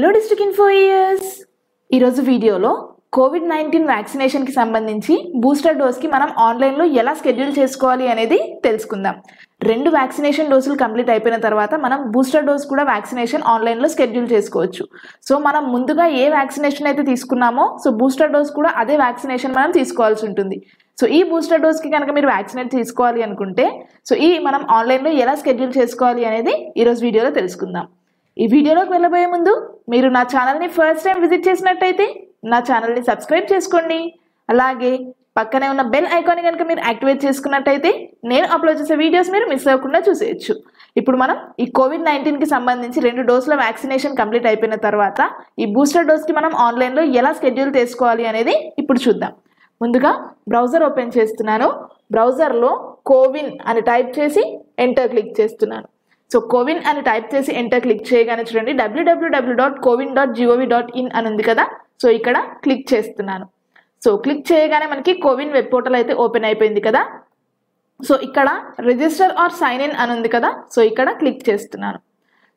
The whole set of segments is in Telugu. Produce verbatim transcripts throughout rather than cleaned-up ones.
हेलो डिस्ट्रिक्ट इन्फो इयर्स वीडियो लो कोविड नाइनटीन वैक्सीनेशन की संबंधी बूस्टर डोज की मनम ऑनलाइन लो ఎలా షెడ్యూల్ చేసుకోవాలి అనేది తెలుసుకుందాం। రెండు वैक्सीनेशन డోసులు కంప్లీట్ అయిపోయిన తర్వాత మనం బూస్టర్ డోస్ కూడా वैक्सीनेशन ఆన్లైన్ లో షెడ్యూల్ చేసుకోవచ్చు। సో మనం ముందుగా ఏ वैक्सीनेशन అయితే తీసుకున్నామో సో బూస్టర్ డోస్ కూడా అదే वैक्सीनेशन మనం తీసుకోవాల్సి ఉంటుంది। సో ఈ బూస్టర్ డోస్ కి గనుక మీరు वैक्सीनेट తీసుకోవాలి అనుకుంటే సో ఈ మనం ఆన్లైన్ లో ఎలా షెడ్యూల్ చేసుకోవాలి అనేది ఈ రోజు వీడియోలో తెలుసుకుందాం। ఈ వీడియోలోకి వెళ్ళబోయే ముందు మీరు నా ఛానల్ ని ఫస్ట్ టైం విజిట్ చేసినట్లయితే నా ఛానల్ ని సబ్స్క్రైబ్ చేసుకోండి। అలాగే పక్కనే ఉన్న బెల్ ఐకాన్ ని గనుక మీరు యాక్టివేట్ చేసుకున్నట్లయితే నేను అప్లోడ్ చేసే వీడియోస్ మీరు మిస్ అవ్వకుండా చూసేయొచ్చు। ఇప్పుడు మనం ఈ కోవిడ్ नाइनटीन కి సంబంధించి రెండు డోసుల వాక్సినేషన్ కంప్లీట్ అయిపోయిన తర్వాత ఈ బూస్టర్ డోస్ కి మనం ఆన్లైన్ లో ఎలా షెడ్యూల్ చేసుకోవాలి అనేది ఇప్పుడు చూద్దాం। ముందుగా బ్రౌజర్ ఓపెన్ చేస్తున్నాను। బ్రౌజర్ లో కోవిన్ అని టైప్ చేసి ఎంటర్ క్లిక్ చేస్తున్నాను। సో కోవిన్ అని టైప్ చేసి ఎంటర్ క్లిక్ చేయగానే చూడండి డబ్ల్యూడబ్ల్యూడబ్ల్యూ dot CoWIN dot gov dot in అని ఉంది కదా। సో ఇక్కడ క్లిక్ చేస్తున్నాను। సో క్లిక్ చేయగానే మనకి కోవిన్ వెబ్ పోర్టల్ అయితే ఓపెన్ అయిపోయింది కదా। సో ఇక్కడ రిజిస్టర్ ఆర్ సైన్ ఇన్ అని ఉంది కదా। సో ఇక్కడ క్లిక్ చేస్తున్నాను।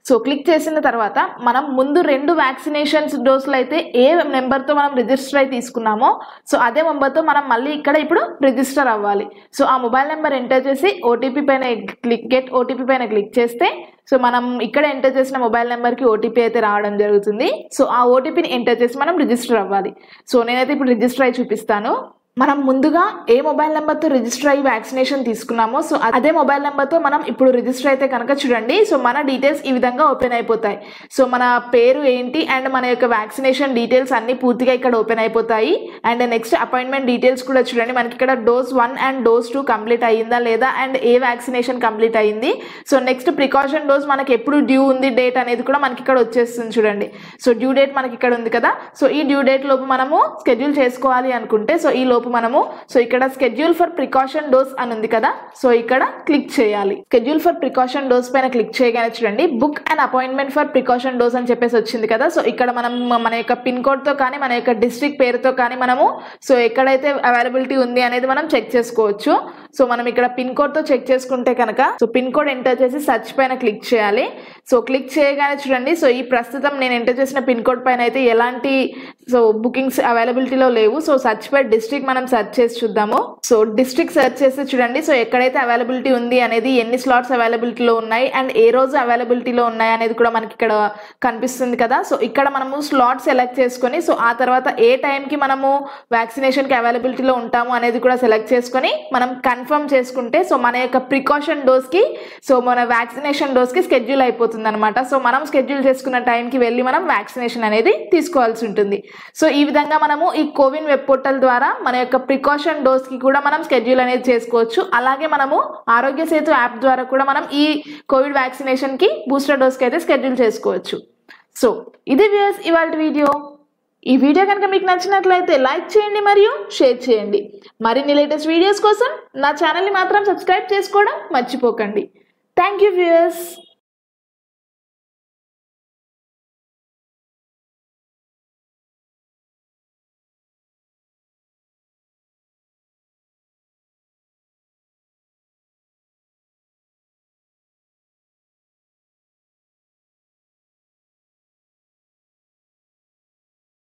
సో క్లిక్ చేసిన తర్వాత మనం ముందు రెండు వ్యాక్సినేషన్స్ డోసులు అయితే ఏ నెంబర్తో మనం రిజిస్టర్ అయి తీసుకున్నామో సో అదే నెంబర్తో మనం మళ్ళీ ఇక్కడ ఇప్పుడు రిజిస్టర్ అవ్వాలి। సో ఆ మొబైల్ నెంబర్ ఎంటర్ చేసి ఓటీపీ పైన క్లిక్ గెట్ ఓటీపీ పైన క్లిక్ చేస్తే సో మనం ఇక్కడ ఎంటర్ చేసిన మొబైల్ నెంబర్కి ఓటీపీ అయితే రావడం జరుగుతుంది। సో ఆ ఓటీపీని ఎంటర్ చేసి మనం రిజిస్టర్ అవ్వాలి। సో నేనైతే ఇప్పుడు రిజిస్టర్ అయి చూపిస్తాను। మనం ముందుగా ఏ మొబైల్ నెంబర్తో రిజిస్టర్ అయ్యి వ్యాక్సినేషన్ తీసుకున్నామో సో అదే మొబైల్ నెంబర్తో మనం ఇప్పుడు రిజిస్టర్ అయితే కనుక చూడండి సో మన డీటెయిల్స్ ఈ విధంగా ఓపెన్ అయిపోతాయి। సో మన పేరు ఏంటి అండ్ మన యొక్క వ్యాక్సినేషన్ డీటెయిల్స్ అన్నీ పూర్తిగా ఇక్కడ ఓపెన్ అయిపోతాయి। అండ్ నెక్స్ట్ అపాయింట్మెంట్ డీటెయిల్స్ కూడా చూడండి మనకి ఇక్కడ dose one and dose two complete అయ్యిందా లేదా అండ్ ఏ వ్యాక్సినేషన్ కంప్లీట్ అయ్యింది। సో నెక్స్ట్ ప్రికాషన్ డోస్ మనకి ఎప్పుడు డ్యూ ఉంది డేట్ అనేది కూడా మనకి ఇక్కడ వచ్చేస్తుంది చూడండి। సో డ్యూ డేట్ మనకి ఇక్కడ ఉంది కదా। సో ఈ డ్యూ డేట్ లోపు మనము షెడ్యూల్ చేసుకోవాలి అనుకుంటే సో ఈ మనము సో ఇక్కడ షెడ్యూల్ ఫర్ ప్రికాషన్ డోస్ అని ఉంది కదా। సో ఇక్కడ క్లిక్ చేయాలి। షెడ్యూల్ ఫర్ ప్రికాషన్ డోస్ పైన క్లిక్ చేయగానే చూడండి book and appointment for precaution dose అని చెప్పేసి వచ్చింది కదా। సో ఇక్కడ మనం మన యొక్క పిన్ కోడ్ తో కానీ మన యొక్క డిస్ట్రిక్ట్ పేరుతో కానీ మనము సో ఎక్కడైతే అవైలబిలిటీ ఉంది అనేది మనం చెక్ చేసుకోవచ్చు। సో మనం ఇక్కడ పిన్ కోడ్ తో చెక్ చేసుకుంటే కనుక సో పిన్ కోడ్ ఎంటర్ చేసి సర్చ్ పైన క్లిక్ చేయాలి। సో క్లిక్ చేయగానే చూడండి సో ఈ ప్రస్తుతం నేను ఎంటర్ చేసిన పిన్ కోడ్ పైన అయితే ఎలాంటి సో బుకింగ్స్ అవైలబిలిటీలో లేవు। సో సర్చ్ బై డిస్ట్రిక్ట్ మనం సర్చ్ చేసి చూద్దాము। సో డిస్ట్రిక్ట్ సర్చ్ చేసి చూడండి సో ఎక్కడైతే అవైలబిలిటీ ఉంది అనేది ఎన్ని స్లాట్స్ అవైలబిలిటీలో ఉన్నాయి అండ్ ఏ రోజు అవైలబిలిటీలో ఉన్నాయి అనేది కూడా మనకి ఇక్కడ కనిపిస్తుంది కదా। సో ఇక్కడ మనము స్లాట్ సెలెక్ట్ చేసుకొని సో ఆ తర్వాత ఏ టైంకి మనము వ్యాక్సినేషన్ కి అవైలబిలిటీలో ఉంటాము అనేది కూడా సెలెక్ట్ చేసుకొని మనం కన్ఫర్మ్ చేసుకుంటే సో మన యొక్క ప్రికాషన్ డోస్ కి సో మన వ్యాక్సినేషన్ డోస్ కి షెడ్యూల్ అయిపోతుంది అనమాట। సో మనం షెడ్యూల్ చేసుకున్న టైంకి వెళ్ళి మనం వ్యాక్సినేషన్ అనేది తీసుకోవాల్సి ఉంటుంది। సో ఈ విధంగా మనము ఈ కోవిన్ వెబ్ పోర్టల్ ద్వారా మన యొక్క ప్రికాషన్ డోస్ కి కూడా మనం షెడ్యూల్ అనేది చేసుకోవచ్చు। అలాగే మనము ఆరోగ్య సేతు యాప్ ద్వారా కూడా మనం ఈ కోవిడ్ వ్యాక్సినేషన్ కి బూస్టర్ డోస్ కి అయితే షెడ్యూల్ చేసుకోవచ్చు। సో ఇది వ్యూస్ ఇవాల్టి వీడియో। ఈ వీడియో కనుక మీకు నచ్చినట్లయితే లైక్ చేయండి మరియు షేర్ చేయండి। మరిన్ని లేటెస్ట్ వీడియోస్ కోసం నా ఛానల్ని మాత్రం సబ్స్క్రైబ్ చేసుకోవడం మర్చిపోకండి। Thank you views.